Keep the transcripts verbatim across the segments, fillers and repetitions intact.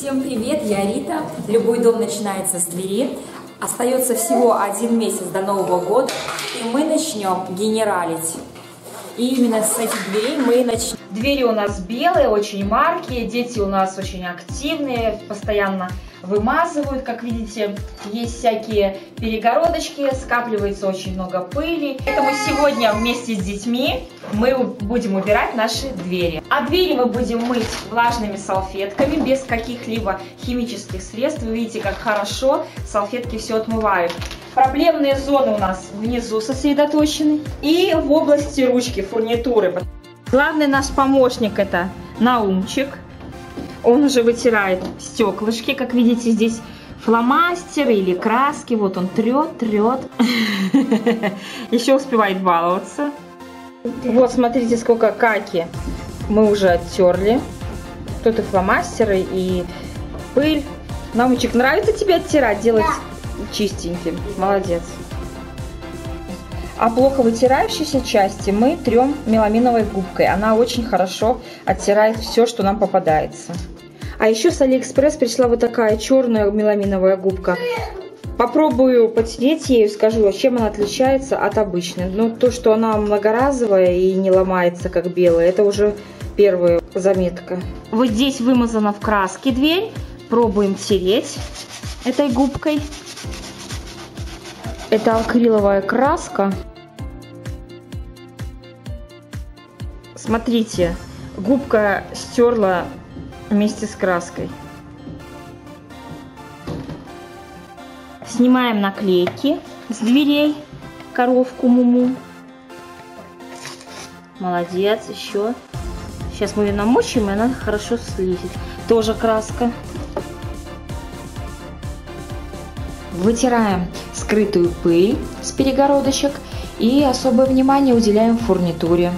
Всем привет, я Рита. Любой дом начинается с двери. Остается всего один месяц до Нового года, и мы начнем генералить. И именно с этих дверей мы начнем. Двери у нас белые, очень маркие, дети у нас очень активные, постоянно вымазывают, как видите. Есть всякие перегородочки, скапливается очень много пыли. Поэтому сегодня вместе с детьми мы будем убирать наши двери. А двери мы будем мыть влажными салфетками, без каких-либо химических средств. Вы видите, как хорошо салфетки все отмывают. Проблемные зоны у нас внизу сосредоточены и в области ручки, фурнитуры. Главный наш помощник — это Наумчик. Он уже вытирает стеклышки, как видите, здесь фломастер или краски. Вот он трет, трет. Еще успевает баловаться. Вот, смотрите, сколько каки мы уже оттерли. Тут и фломастеры, и пыль. Наумчик, нравится тебе оттирать, делать чистеньким? Молодец. А плохо вытирающиеся части мы трем меламиновой губкой. Она очень хорошо оттирает все, что нам попадается. А еще с Алиэкспресс пришла вот такая черная меламиновая губка. Попробую потереть ею, скажу, чем она отличается от обычной. Но то, что она многоразовая и не ломается, как белая, это уже первая заметка. Вот здесь вымазана в краске дверь. Пробуем тереть этой губкой. Это акриловая краска. Смотрите, губка стерла вместе с краской. Снимаем наклейки с дверей, коровку Муму. Молодец, еще. Сейчас мы ее намочим, и она хорошо слизит. Тоже краска. Вытираем скрытую пыль с перегородочек и особое внимание уделяем фурнитуре.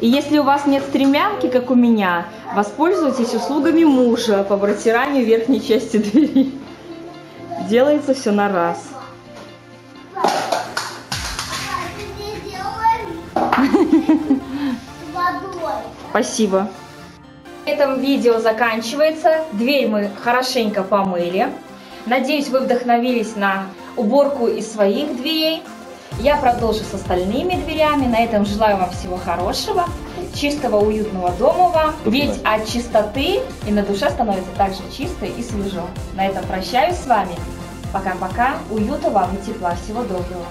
И если у вас нет стремянки, как у меня, воспользуйтесь услугами мужа по протиранию верхней части двери. Делается все на раз. Спасибо. На этом видео заканчивается. Дверь мы хорошенько помыли. Надеюсь, вы вдохновились на уборку из своих дверей. Я продолжу с остальными дверями. На этом желаю вам всего хорошего, чистого, уютного дома вам. Ведь от чистоты и на душе становится также чисто и свежо. На этом прощаюсь с вами. Пока-пока. Уюта вам и тепла. Всего доброго.